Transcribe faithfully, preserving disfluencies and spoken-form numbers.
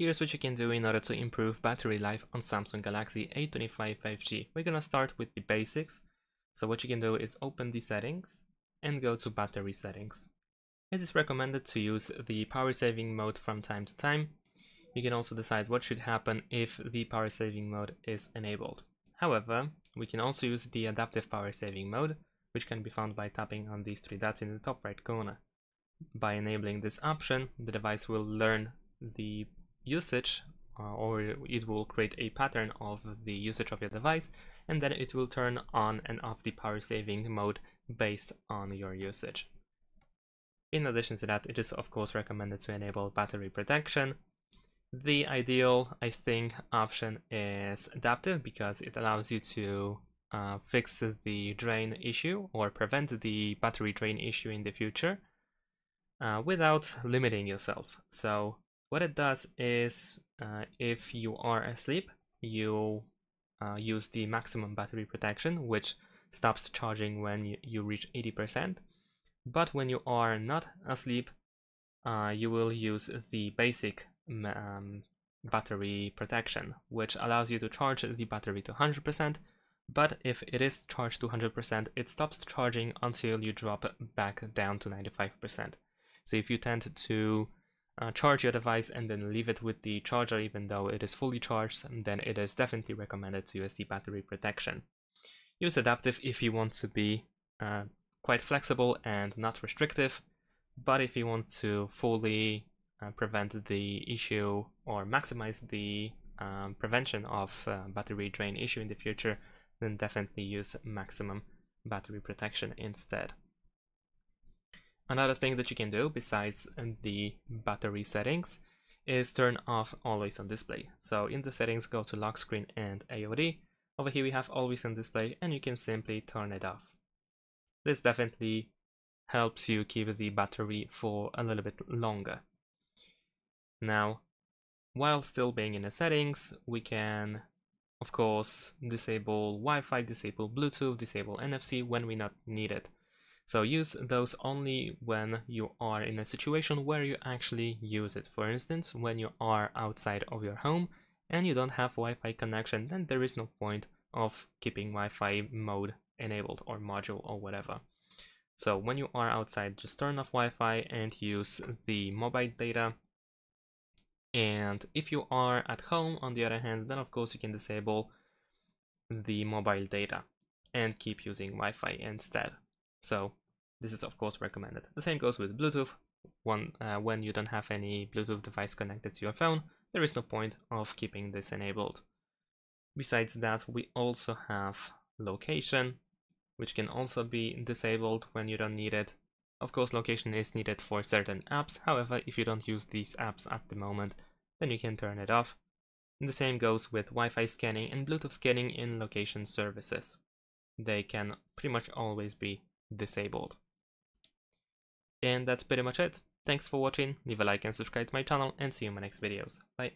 Here's what you can do in order to improve battery life on Samsung Galaxy A twenty-five five G. We're gonna start with the basics. So what you can do is open the settings and go to battery settings. It is recommended to use the power saving mode from time to time. You can also decide what should happen if the power saving mode is enabled. However, we can also use the adaptive power saving mode, which can be found by tapping on these three dots in the top right corner. By enabling this option, the device will learn the usage, uh, or it will create a pattern of the usage of your device, and then it will turn on and off the power saving mode based on your usage. In addition to that, it is of course recommended to enable battery protection. The ideal, I think, option is adaptive because it allows you to uh, fix the drain issue or prevent the battery drain issue in the future uh, without limiting yourself. So what it does is, uh, if you are asleep, you uh, use the maximum battery protection, which stops charging when you, you reach eighty percent. But when you are not asleep, uh, you will use the basic um, battery protection, which allows you to charge the battery to one hundred percent. But if it is charged to one hundred percent, it stops charging until you drop back down to ninety-five percent. So if you tend to Uh, charge your device and then leave it with the charger even though it is fully charged, and then it is definitely recommended to use the battery protection. Use adaptive if you want to be uh, quite flexible and not restrictive, but if you want to fully uh, prevent the issue or maximize the um, prevention of uh, battery drain issue in the future, then definitely use maximum battery protection instead. Another thing that you can do besides the battery settings is turn off always on display. So in the settings, go to lock screen and A O D. Over here we have always on display and you can simply turn it off. This definitely helps you keep the battery for a little bit longer. Now, while still being in the settings, we can of course disable Wi-Fi, disable Bluetooth, disable N F C when we not need it. So use those only when you are in a situation where you actually use it. For instance, when you are outside of your home and you don't have Wi-Fi connection, then there is no point of keeping Wi-Fi mode enabled or module or whatever. So when you are outside, just turn off Wi-Fi and use the mobile data. And if you are at home, on the other hand, then of course you can disable the mobile data and keep using Wi-Fi instead. So this is of course recommended. The same goes with Bluetooth. One, uh, when you don't have any Bluetooth device connected to your phone, there is no point of keeping this enabled. Besides that, we also have location, which can also be disabled when you don't need it. Of course, location is needed for certain apps. However, if you don't use these apps at the moment, then you can turn it off. And the same goes with Wi-Fi scanning and Bluetooth scanning in location services. They can pretty much always be disabled. And that's pretty much it. Thanks for watching, leave a like and subscribe to my channel, and see you in my next videos. Bye!